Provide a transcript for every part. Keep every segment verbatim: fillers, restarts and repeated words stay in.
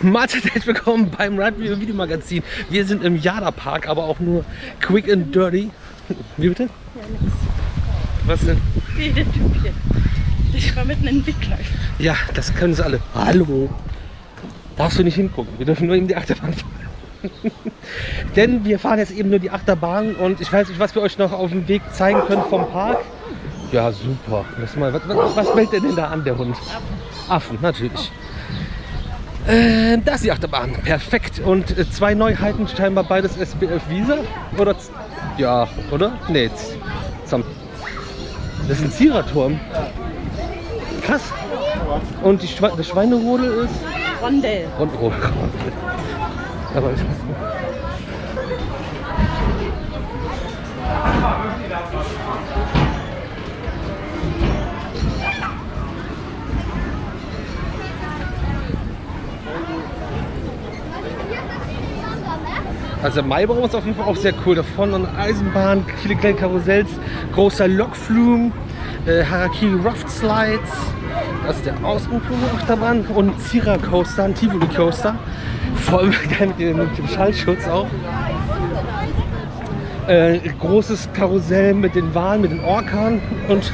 Mahlzeit, herzlich willkommen beim Ride Review Video Magazin. Wir sind im Jaderpark, aber auch nur quick and dirty. Wie bitte? Ja, nix. Was denn? Wie der Typ hier. Ich war mitten in den Weg. Ja, das können sie alle. Hallo. Darfst du nicht hingucken. Wir dürfen nur eben die Achterbahn fahren. Denn wir fahren jetzt eben nur die Achterbahn und ich weiß nicht, was wir euch noch auf dem Weg zeigen können vom Park. Ja, super. Lass mal, was, was, was meldet denn, denn da an, der Hund? Affen. Affen, natürlich. Oh. Äh, da ist die Achterbahn. Perfekt. Und äh, zwei Neuheiten, scheinbar beides S B F Visa. Oder? Ja, oder? Nee. Das ist ein Zira Turm. Krass. Und die Schwe das Schweinerodel ist? Rondell. Rond oh, Rondell. Aber ich weiß nicht. Also Maibach ist auf jeden Fall auch sehr cool. Da vorne eine Eisenbahn, viele kleine Karussells, großer Lokflum, äh, Harakiri Rough Slides, das ist der Außenflug-Achterbahn und Zira Coaster, ein Tivoli Coaster. Voll geil mit, mit dem Schallschutz auch. Äh, großes Karussell mit den Walen, mit den Orkan und...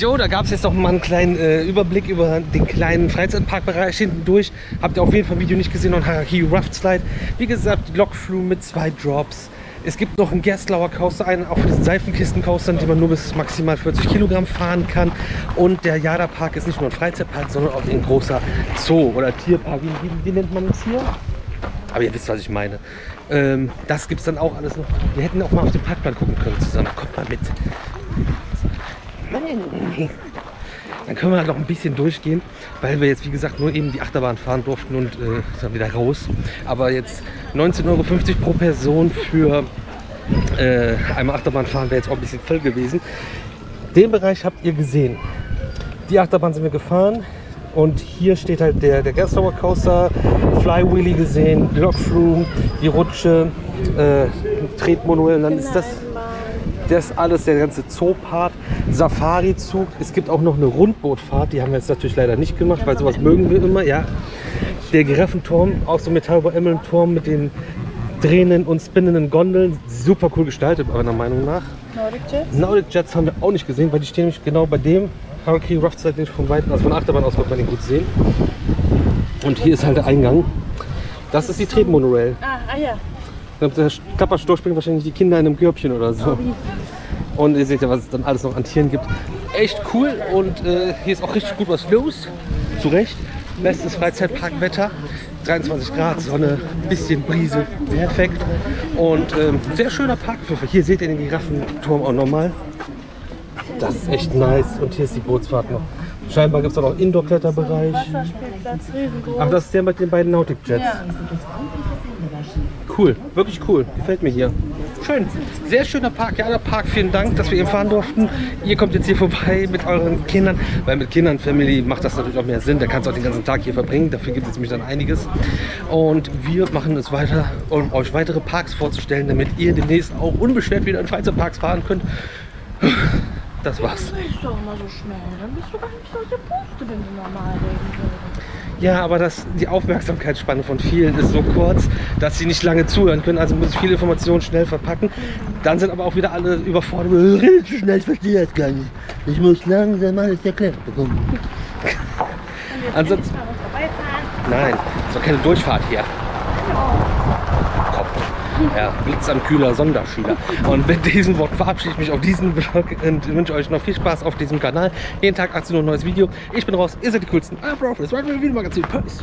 Jo, da gab es jetzt noch mal einen kleinen äh, Überblick über den kleinen Freizeitparkbereich hinten durch. Habt ihr auf jeden Fall ein Video nicht gesehen und Harakiri Rough Slide. Wie gesagt, Lokflug mit zwei Drops. Es gibt noch einen Gerstlauer Coaster, einen auf diesen Seifenkisten-Coastern, die man nur bis maximal vierzig Kilogramm fahren kann. Und der Jaderpark ist nicht nur ein Freizeitpark, sondern auch ein großer Zoo oder Tierpark. Wie, wie, wie nennt man das hier? Aber ihr wisst, was ich meine. Ähm, das gibt es dann auch alles noch. Wir hätten auch mal auf den Parkplan gucken können zusammen. Kommt mal mit. Dann können wir halt noch ein bisschen durchgehen, weil wir jetzt wie gesagt nur eben die Achterbahn fahren durften und äh, dann wieder raus. Aber jetzt neunzehn Euro fünfzig pro Person für äh, einmal Achterbahn fahren wäre jetzt auch ein bisschen voll gewesen. Den Bereich habt ihr gesehen. Die Achterbahn sind wir gefahren und hier steht halt der, der Gerstlauer Coaster, Flywheelie gesehen, Lockroom, die Rutsche, äh, Tretmanuel, dann ist das... Das alles, der ganze Zoopart, Safari-Zug. Es gibt auch noch eine Rundbootfahrt, die haben wir jetzt natürlich leider nicht gemacht, weil sowas mögen wir immer. Ja. Der Greffenturm, auch so Metall über Emmelturm mit den drehenden und spinnenden Gondeln. Super cool gestaltet, meiner Meinung nach. Nordic Jets? Nordic Jets haben wir auch nicht gesehen, weil die stehen nämlich genau bei dem Harakiri Rough Slide, den ich von Weitem, also von der Achterbahn aus wird man den gut sehen. Und hier ist halt der Eingang. Das ist die Tretmonorail. Ah, ah ja. Der Klapperstor springt wahrscheinlich die Kinder in einem Körbchen oder so. Und ihr seht ja, was es dann alles noch an Tieren gibt. Echt cool und äh, hier ist auch richtig gut was los. Zu Recht. Bestes Freizeitparkwetter. dreiundzwanzig Grad, Sonne, bisschen Brise. Perfekt. Und ähm, sehr schöner Park. Hier seht ihr den Giraffenturm auch nochmal. Das ist echt nice. Und hier ist die Bootsfahrt noch. Scheinbar gibt es auch noch Indoor-Kletterbereich. Wasserspielplatz, riesengroß. Ach, das ist der mit den beiden Nordic Jets. Ja. Cool, wirklich cool. Gefällt mir hier. Schön, sehr schöner Park. Ja, Park, vielen Dank, dass wir ihn fahren durften. Ihr kommt jetzt hier vorbei mit euren Kindern, weil mit Kindern, Family, macht das natürlich auch mehr Sinn. Da kannst du auch den ganzen Tag hier verbringen. Dafür gibt es nämlich dann einiges. Und wir machen es weiter, um euch weitere Parks vorzustellen, damit ihr demnächst auch unbeschwert wieder in Freizeitparks fahren könnt. Das war's. Du bist doch immer so schnell, dann bist du gar nicht so gepustet, wenn du normal reden würdest. Ja, aber das, die Aufmerksamkeitsspanne von vielen ist so kurz, dass sie nicht lange zuhören können. Also muss ich viele Informationen schnell verpacken. Dann sind aber auch wieder alle überfordert. Ich schnell verstehe das gar nicht. Ich muss langsam alles erklärt bekommen. Ansonsten. Nein, es ist doch keine Durchfahrt hier. Ja, Blitz am Kühler, Sonderschüler. Und mit diesen Worten verabschiede ich mich auf diesen Vlog und wünsche euch noch viel Spaß auf diesem Kanal. Jeden Tag achtzehn Uhr neues Video. Ich bin raus, ihr seid die coolsten. I'm Ride Review Video Magazin. Peace.